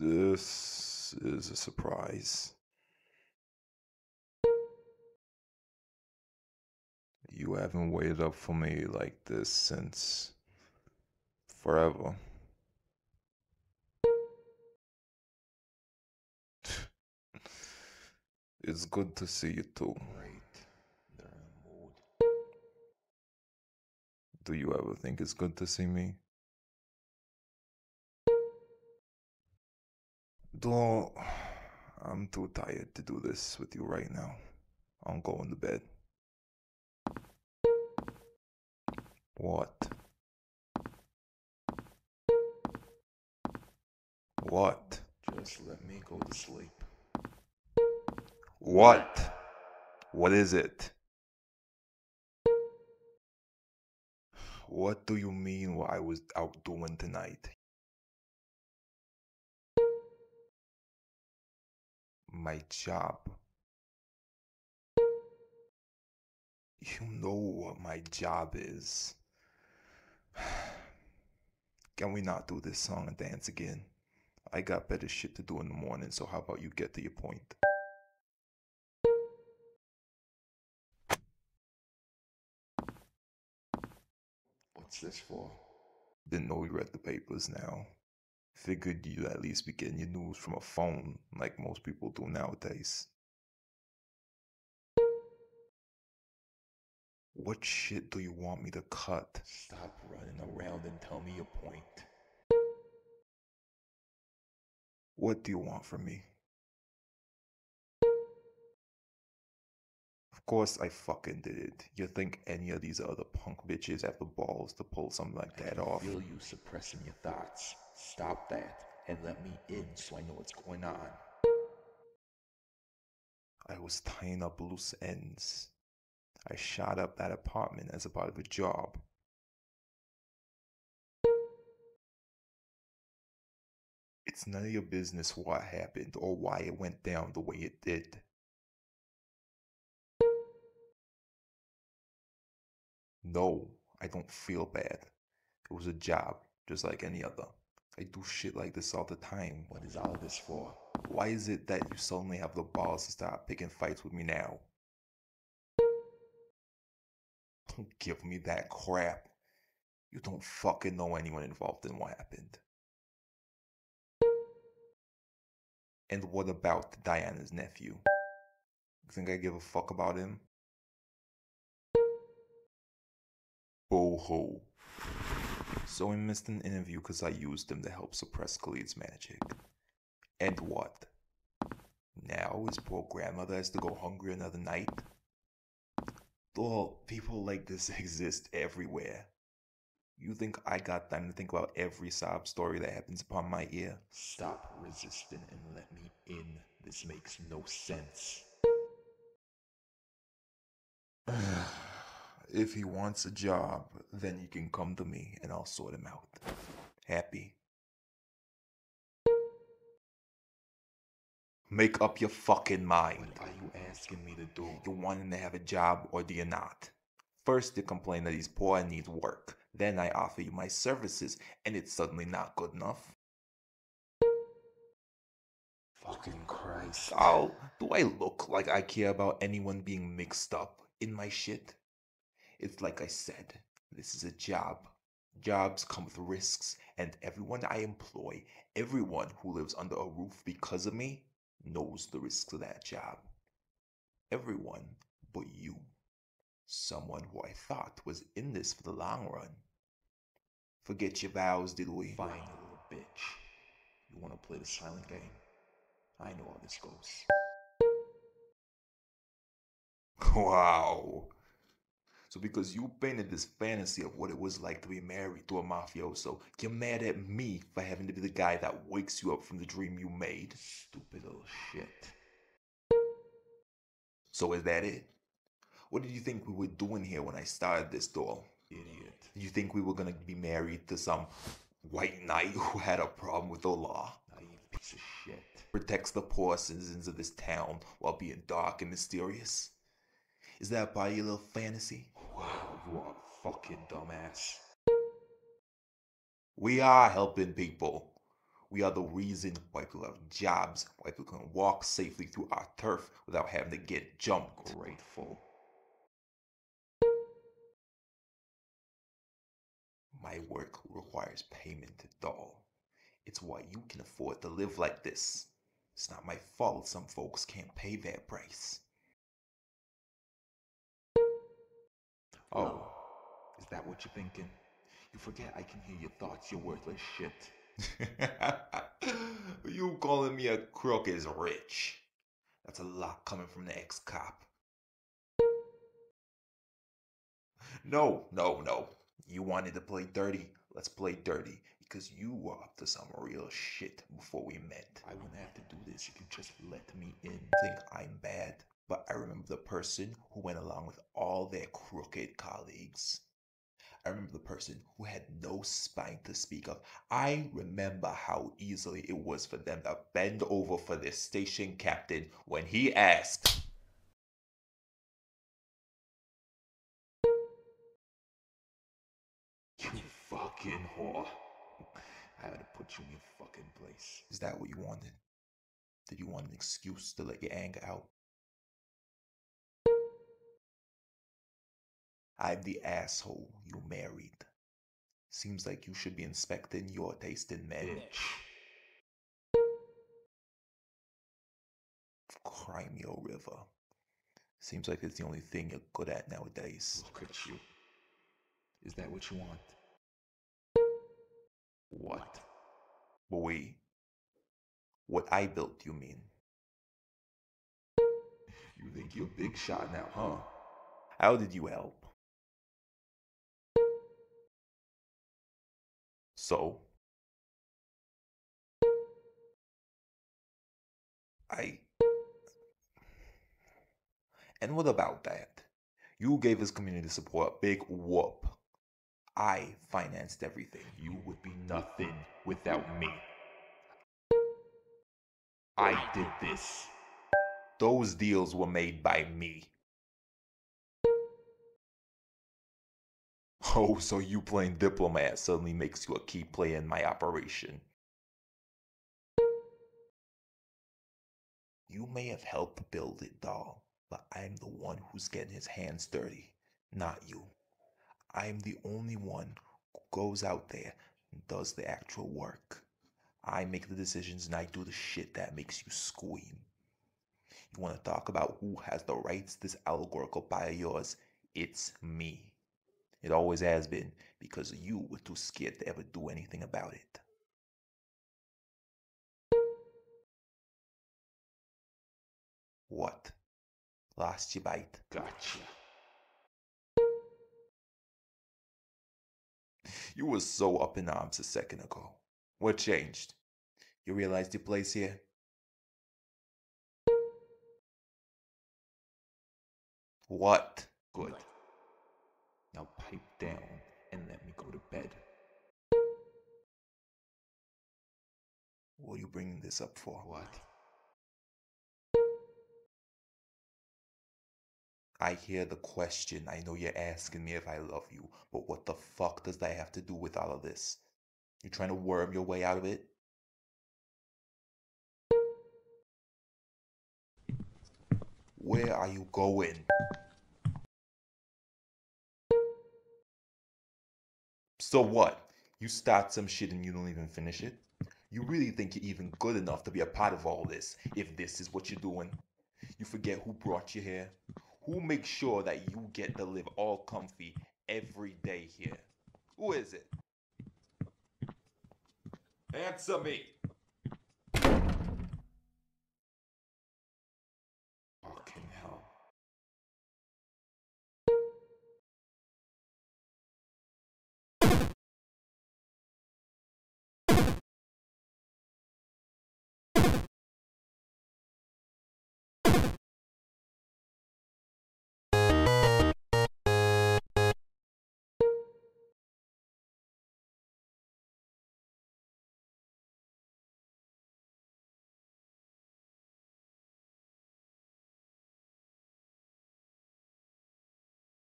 This is a surprise. You haven't waited up for me like this since forever. It's good to see you too. Do you ever think it's good to see me? Though I'm too tired to do this with you right now. I'm going to bed. What? Just let me go to sleep. What? What is it? What do you mean what I was out doing tonight? My job. You know what my job is. Can we not do this song and dance again? I got better shit to do in the morning, so how about you get to your point? What's this for? Didn't know you read the papers now. Figured you'd at least be getting your news from a phone, like most people do nowadays. What shit do you want me to cut? Stop running around and tell me your point. What do you want from me? Of course I fucking did it. You think any of these other punk bitches have the balls to pull something like that off? I feel you suppressing your thoughts. Stop that and let me in so I know what's going on. I was tying up loose ends. I shot up that apartment as a part of a job. It's none of your business what happened or why it went down the way it did. No, I don't feel bad. It was a job, just like any other. I do shit like this all the time. What is all this for? Why is it that you suddenly have the balls to start picking fights with me now? Don't give me that crap. You don't fucking know anyone involved in what happened. And what about Diana's nephew? You think I give a fuck about him? Boo-hoo. So I missed an interview because I used him to help suppress Khalid's magic. And what? Now his poor grandmother has to go hungry another night? Well, people like this exist everywhere. You think I got time to think about every sob story that happens upon my ear? Stop resisting and let me in. This makes no sense. If he wants a job, then he can come to me and I'll sort him out. Happy? Make up your fucking mind. What are you asking me to do? You want him to have a job or do you not? First you complain that he's poor and needs work. Then I offer you my services and it's suddenly not good enough. Fucking Christ. Oh, do I look like I care about anyone being mixed up in my shit? It's like I said, this is a job. Jobs come with risks, and everyone I employ, everyone who lives under a roof because of me, knows the risks of that job. Everyone but you. Someone who I thought was in this for the long run. Forget your vows, did we? Fine, little bitch. You want to play the silent game? I know how this goes. Wow. So because you painted this fantasy of what it was like to be married to a mafioso, you're mad at me for having to be the guy that wakes you up from the dream you made? Stupid little shit. So is that it? What did you think we were doing here when I started this doll? Idiot. You think we were gonna be married to some white knight who had a problem with the law? Naive piece of shit. Protects the poor citizens of this town while being dark and mysterious? Is that part of your little fantasy? Wow, you are a fucking dumbass. We are helping people. We are the reason why people have jobs, why people can walk safely through our turf without having to get jumped. Grateful. My work requires payment, doll. It's why you can afford to live like this. It's not my fault some folks can't pay their price. Oh, is that what you're thinking? You forget I can hear your thoughts, you worthless shit. You calling me a crook is rich. That's a lot coming from the ex-cop. No. You wanted to play dirty. Let's play dirty. Because you were up to some real shit before we met. I wouldn't have to do this if you just let me in. Think I'm bad, but I remember the person who went along with all their crooked colleagues. I remember the person who had no spine to speak of. I remember how easily it was for them to bend over for their station captain when he asked. You fucking whore. I had to put you in your fucking place. Is that what you wanted? Did you want an excuse to let your anger out? I'm the asshole you married. Seems like you should be inspecting your taste in men. Crimea River. Seems like it's the only thing you're good at nowadays. Look at you. Is that what you want? What? Boy. What I built, you mean? You think you're a big shot now, huh? How did you help? So, and what about that? You gave this community support a big whoop. I financed everything. You would be nothing without me. I did this. Those deals were made by me. Oh, so you playing diplomat suddenly makes you a key player in my operation. You may have helped build it, doll, but I'm the one who's getting his hands dirty, not you. I'm the only one who goes out there and does the actual work. I make the decisions and I do the shit that makes you squeam. You want to talk about who has the rights to this allegorical pie of yours? It's me. It always has been, because you were too scared to ever do anything about it. What? Lost your bite? Gotcha. You were so up in arms a second ago. What changed? You realized your place here? What? Good. Now pipe down and let me go to bed. What are you bringing this up for? What? I hear the question. I know you're asking me if I love you, but what the fuck does that have to do with all of this? You trying to worm your way out of it? Where are you going? So what? You start some shit and you don't even finish it? You really think you're even good enough to be a part of all this, if this is what you're doing? You forget who brought you here? Who makes sure that you get to live all comfy every day here? Who is it? Answer me!